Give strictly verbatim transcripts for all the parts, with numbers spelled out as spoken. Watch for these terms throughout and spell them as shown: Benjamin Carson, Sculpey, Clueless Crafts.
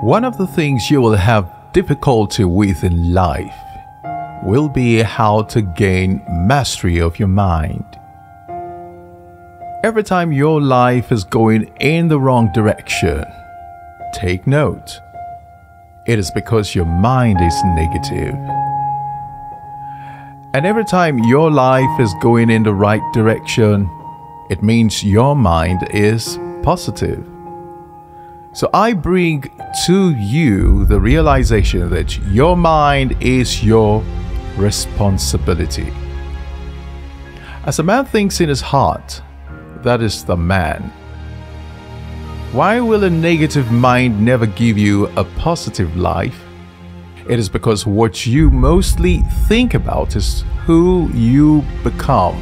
One of the things you will have difficulty with in life will be how to gain mastery of your mind. Every time your life is going in the wrong direction, take note. It is because your mind is negative. And every time your life is going in the right direction, it means your mind is positive. So I bring to you the realization that your mind is your responsibility. As a man thinks in his heart, that is the man. Why will a negative mind never give you a positive life? It is because what you mostly think about is who you become.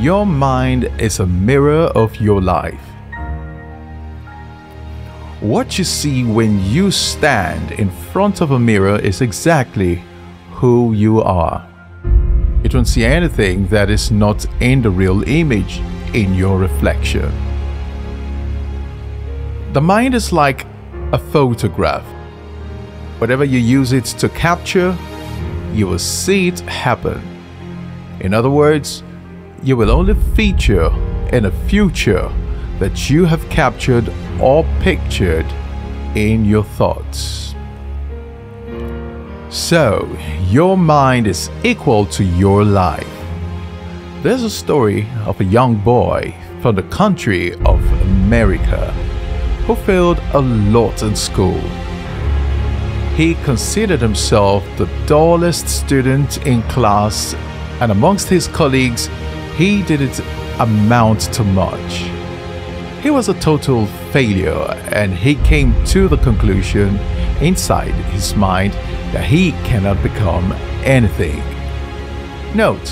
Your mind is a mirror of your life. What you see when you stand in front of a mirror is exactly who you are. You don't see anything that is not in the real image in your reflection. The mind is like a photograph. Whatever you use it to capture, you will see it happen. In other words, you will only feature in a future that you have captured or pictured in your thoughts. So, your mind is equal to your life. There's a story of a young boy from the country of America who failed a lot in school. He considered himself the dullest student in class, and amongst his colleagues, he didn't amount to much. He was a total failure, and he came to the conclusion inside his mind that he cannot become anything. Note,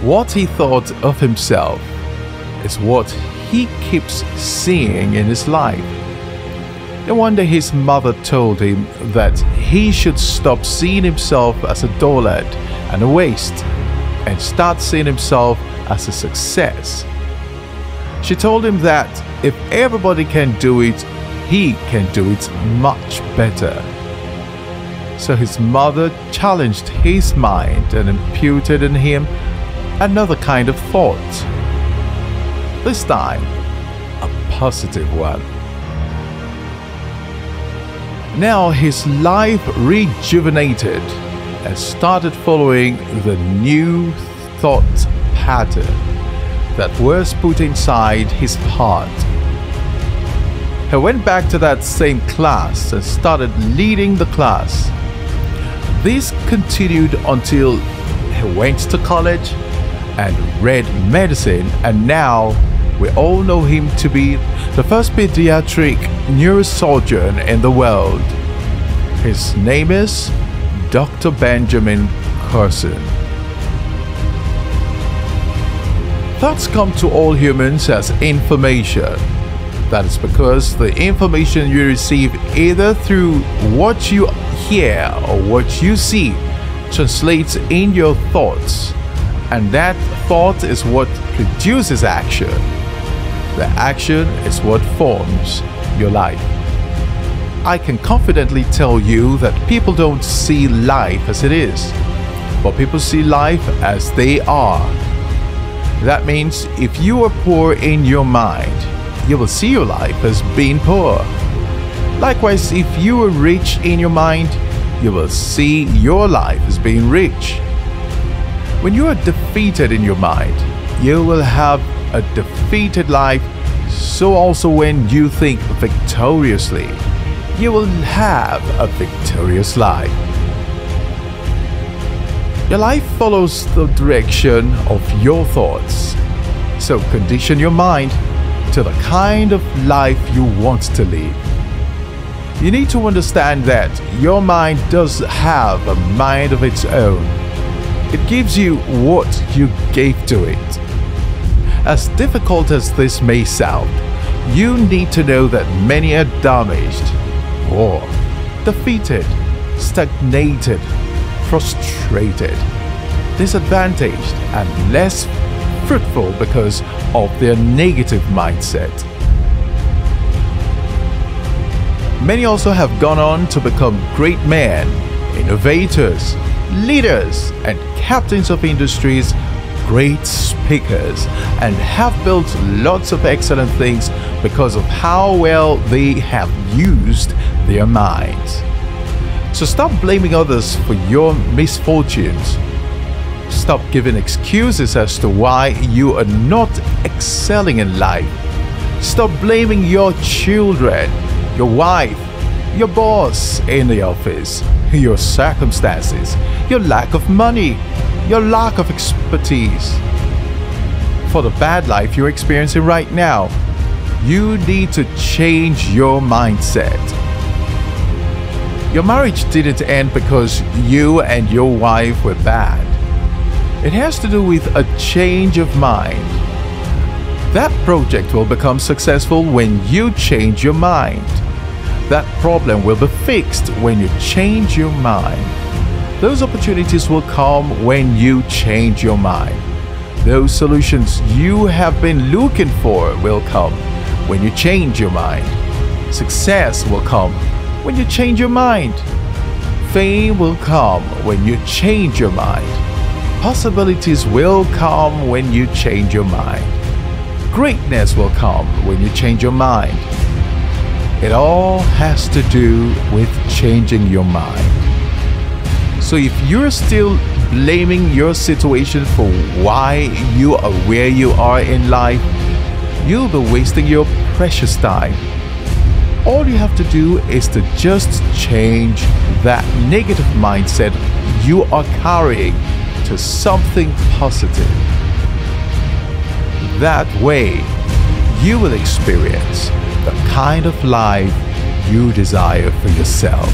what he thought of himself is what he keeps seeing in his life. No wonder his mother told him that he should stop seeing himself as a dullard and a waste and start seeing himself as a success. She told him that if everybody can do it, he can do it much better. So his mother challenged his mind and imputed in him another kind of thought. This time, a positive one. Now his life rejuvenated and started following the new thought pattern that was put inside his heart. He went back to that same class and started leading the class. This continued until he went to college and read medicine, and now we all know him to be the first pediatric neurosurgeon in the world. His name is Doctor Benjamin Carson. Thoughts come to all humans as information. That is because the information you receive, either through what you hear or what you see, translates in your thoughts, and that thought is what produces action. The action is what forms your life. I can confidently tell you that people don't see life as it is, but people see life as they are. That means if you are poor in your mind, you will see your life as being poor. Likewise, if you are rich in your mind, you will see your life as being rich. When you are defeated in your mind, you will have a defeated life. So also when you think victoriously, you will have a victorious life. Your life follows the direction of your thoughts. So condition your mind to the kind of life you want to live. You need to understand that your mind does have a mind of its own. It gives you what you gave to it. As difficult as this may sound, you need to know that many are damaged, or defeated, stagnated, frustrated, disadvantaged, and less fruitful because of their negative mindset. many also have gone on to become great men, innovators, leaders, and captains of industries, great speakers, and have built lots of excellent things because of how well they have used their minds. So stop blaming others for your misfortunes. Stop giving excuses as to why you are not excelling in life. Stop blaming your children, your wife, your boss in the office, your circumstances, your lack of money, your lack of expertise. For the bad life you're experiencing right now, you need to change your mindset. Your marriage didn't end because you and your wife were bad. It has to do with a change of mind. That project will become successful when you change your mind. That problem will be fixed when you change your mind. Those opportunities will come when you change your mind. Those solutions you have been looking for will come when you change your mind. Success will come when you change your mind. Fame will come when you change your mind. Possibilities will come when you change your mind. Greatness will come when you change your mind. It all has to do with changing your mind. So if you're still blaming your situation for why you are where you are in life, you'll be wasting your precious time. All you have to do is to just change that negative mindset you are carrying to something positive. That way, you will experience the kind of life you desire for yourself.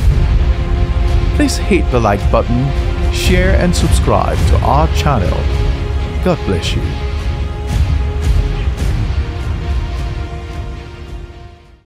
Please hit the like button, share and subscribe to our channel. God bless you.